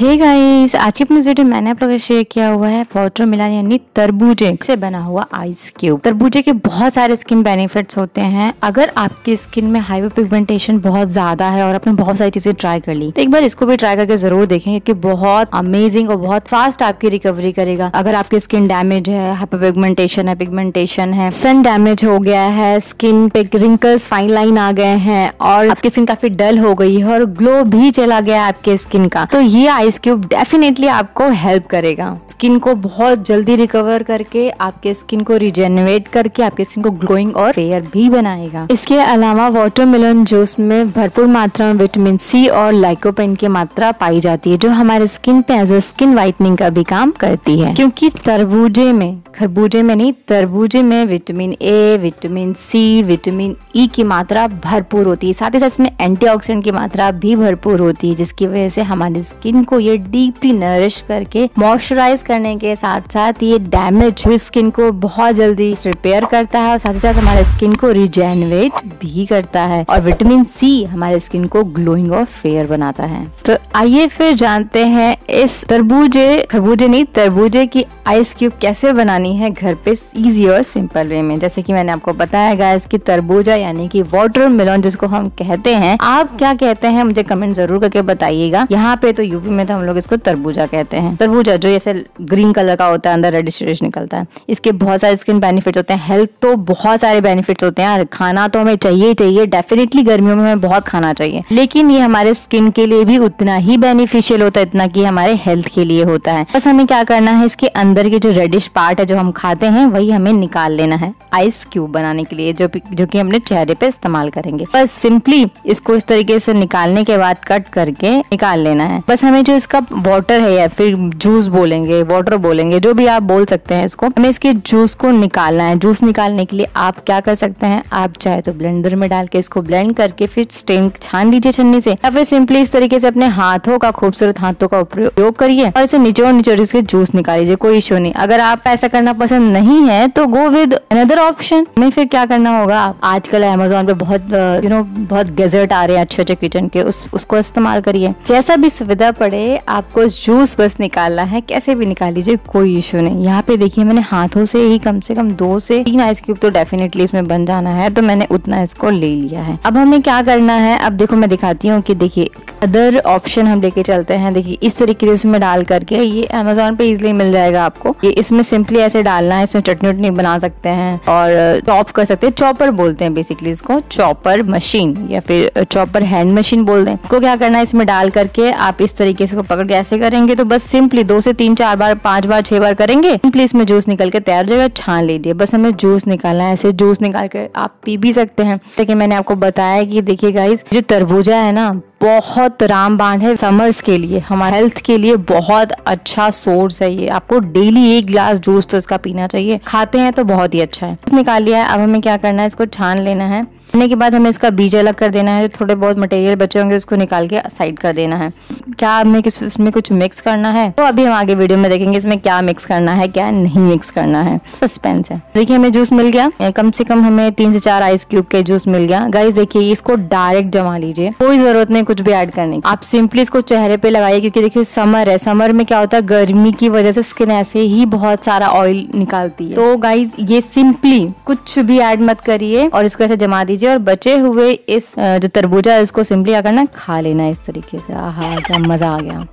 Hey guys, आज की अपनी वीडियो मैंने आप लोगों से शेयर किया हुआ है वाटरमेलन यानी तरबूजे से बना हुआ आइस क्यूब। तरबूजे के बहुत सारे स्किन बेनिफिट्स होते हैं। अगर आपकी स्किन में हाइपरपिगमेंटेशन बहुत ज्यादा है और आपने बहुत सारी चीजें ट्राई कर ली तो एक बार इसको भी ट्राई करके जरूर देखें, क्योंकि बहुत अमेजिंग और बहुत फास्ट आपकी रिकवरी करेगा। अगर आपकी स्किन डैमेज है, हाइपरपिगमेंटेशन है, पिगमेंटेशन है, सन डैमेज हो गया है, स्किन पे रिंकल्स फाइन लाइन आ गए हैं और आपकी स्किन काफी डल हो गई है और ग्लो भी चला गया है आपके स्किन का, तो ये आइस क्यूब डेफिनेटली आपको हेल्प करेगा। स्किन को बहुत जल्दी रिकवर करके आपके स्किन को रिजेनरेट करके आपके स्किन को ग्लोइंग और फेयर भी बनाएगा। इसके अलावा वाटरमेलन जूस में भरपूर मात्रा में विटामिन सी और लाइकोपेन की मात्रा पाई जाती है, जो हमारे स्किन पे एज ए स्किन व्हाइटनिंग का भी काम करती है। क्योंकि तरबूजे में, खरबूजे में नहीं, तरबूजे में vitamin A, vitamin C, vitamin E की मात्रा भरपूर होती है। साथ ही साथ इसमें एंटीऑक्सीडेंट की मात्रा भी भरपूर होती है, जिसकी वजह से हमारी स्किन को ये डीपली नरिश करके मॉइस्चराइज करने के साथ साथ ये डैमेज हुई स्किन को बहुत जल्दी रिपेयर करता है और साथ ही साथ हमारे स्किन को रिजेनरेट भी करता है। और विटामिन सी हमारे स्किन को ग्लोइंग और फेयर बनाता है। तो आइए फिर जानते हैं इस तरबूजे की आइस क्यूब कैसे बनानी है घर पे इजी और सिंपल वे में। जैसे कि मैंने आपको बताया गाइस कि तरबूजा यानी कि वाटरमेलन जिसको हम कहते हैं, आप क्या कहते हैं मुझे कमेंट जरूर करके बताइएगा। यहाँ पे तो यूपी में तो हम लोग इसको तरबूजा कहते हैं। तरबूजा जो ऐसे ग्रीन कलर का होता है, अंदर रेडिश रेडिश निकलता है, इसके बहुत सारे स्किन बेनिफिट्स होते हैं। हेल्थ तो बहुत सारे बेनिफिट्स होते हैं, खाना तो हमें चाहिए ही चाहिए, डेफिनेटली गर्मियों में हमें बहुत खाना चाहिए, लेकिन ये हमारे स्किन के लिए भी उतना ही बेनिफिशियल होता है इतना कि हमारे हेल्थ के लिए होता है। बस हमें क्या करना है, इसके अंदर के जो रेडिश पार्ट है जो हम खाते हैं वही हमें निकाल लेना है आइस क्यूब बनाने के लिए, जो कि हमने चेहरे पे इस्तेमाल करेंगे। बस सिंपली इसको इस तरीके से निकालने के बाद कट करके निकाल लेना है। बस हमें जो इसका वाटर है या फिर जूस बोलेंगे, वाटर बोलेंगे, जो भी आप बोल सकते हैं इसको, हमें इसके जूस को निकालना है। जूस निकालने के लिए आप क्या कर सकते हैं, आप चाहे तो ब्लेंडर में डाल के इसको ब्लेंड करके फिर स्ट्रेन छान लीजिए छन्नी से, या फिर सिंपली इस तरीके से अपने हाथों का, खूबसूरत हाथों का उपयोग करिए और इसे निचोड़ निचोड़ इसके जूस निकाल लीजिए, कोई इश्यू नहीं। अगर आप ऐसा करना पसंद नहीं है तो गो विद अनदर ऑप्शन। हमें फिर क्या करना होगा, आजकल अमेजोन पे बहुत बहुत गैजेट आ रहे हैं अच्छे अच्छे किचन के, उसको इस्तेमाल करिए। जैसा भी सुविधा पड़े आपको जूस बस निकालना है, कैसे भी निकाल लीजिए, कोई इश्यू नहीं। यहाँ पे देखिए मैंने हाथों से कम 2 से 3 आइस क्यूब तो डेफिनेटली इसमें बन जाना है, तो मैंने उतना इसको ले लिया है। अब हमें क्या करना है, अब देखो मैं दिखाती हूँ कि देखिए अदर ऑप्शन हम लेके चलते हैं। देखिए इस तरीके से इसमें डाल करके, ये अमेजोन पे इजिली मिल जाएगा आपको, ये इसमें सिंपली ऐसे डालना है, इसमें चटनी उटनी बना सकते हैं और चॉप कर सकते हैं। चॉपर बोलते हैं बेसिकली इसको, चॉपर मशीन या फिर चॉपर हैंड मशीन बोल दें इसको। क्या करना है, इसमें डाल करके आप इस तरीके से पकड़ के ऐसे करेंगे तो बस सिंपली 2 से 3, 4 बार, 5 बार, 6 बार करेंगे, सिंपली इसमें जूस निकल के तैयार हो जाएगा। छान लीजिए, बस हमें जूस निकालना है। ऐसे जूस निकाल के आप पी भी सकते हैं। देखिए मैंने आपको बताया कि देखिए गाइस, जो तरबूजा है ना बहुत रामबाण है समर्स के लिए, हमारे हेल्थ के लिए बहुत अच्छा सोर्स है ये। आपको डेली 1 गिलास जूस तो इसका पीना चाहिए, खाते हैं तो बहुत ही अच्छा है। निकाल लिया है, अब हमें क्या करना है, इसको छान लेना है। छानने के बाद हमें इसका बीज अलग कर देना है, थोड़े बहुत मटेरियल बचे होंगे उसको निकाल के साइड कर देना है। क्या हमें इसमें कुछ मिक्स करना है, तो अभी हम आगे वीडियो में देखेंगे इसमें क्या मिक्स करना है क्या नहीं मिक्स करना है, सस्पेंस है। देखिए हमें जूस मिल गया, कम से कम हमें 3 से 4 आइस क्यूब के जूस मिल गया। गाइस देखिए इसको डायरेक्ट जमा लीजिए, कोई जरूरत नहीं कुछ भी ऐड करने की। आप सिंपली इसको चेहरे पे लगाइए, क्योंकि देखिए समर है, समर में क्या होता है गर्मी की वजह से स्किन ऐसे ही बहुत सारा ऑयल निकालती है। तो गाइज ये सिंपली कुछ भी ऐड मत करिए और इसको ऐसे जमा दीजिए और बचे हुए इस जो तरबूजा है इसको सिंपली क्या करना, खा लेना इस तरीके से। आहा क्या मजा आ गया।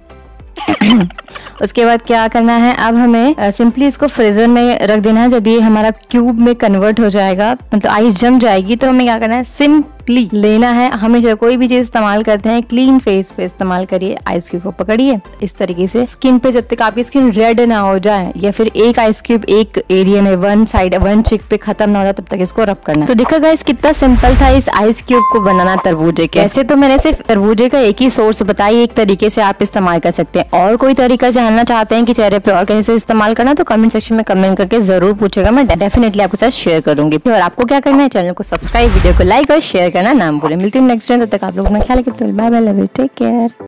उसके बाद क्या करना है, अब हमें सिंपली इसको फ्रीजर में रख देना है। जब ये हमारा क्यूब में कन्वर्ट हो जाएगा, मतलब आइस जम जाएगी, तो हमें क्या करना है, सिंपली लेना है। हमेशा कोई भी चीज इस्तेमाल करते हैं क्लीन फेस पे इस्तेमाल करिए। आइस क्यूब को पकड़िए इस तरीके से स्किन पे, जब तक आपकी स्किन रेड ना हो जाए या फिर एक आइस क्यूब एक एरिया में, वन साइड, वन चिक पे खत्म ना हो जाए, तब तक इसको रब करना है। तो देखो गाइस कितना सिंपल था इस आइस क्यूब को बनाना तरबूजे के। ऐसे तो मैंने सिर्फ तरबूजे का एक ही सोर्स बताया, एक तरीके से आप इस्तेमाल कर सकते हैं। और कोई तरीका जानना चाहते हैं कि चेहरे पे और कैसे इस्तेमाल करना, तो कमेंट सेक्शन में कमेंट करके जरूर पूछेगा, मैं डेफिनेटली आपके साथ शेयर करूंगी। और आपको क्या करना है, चैनल को सब्सक्राइब, वीडियो को लाइक और शेयर करना ना भूलें। मिलती हूँ नेक्स्ट टाइम, तब तक आप लोग अपना ख्याल रखिए। Bye bye, love you, take care.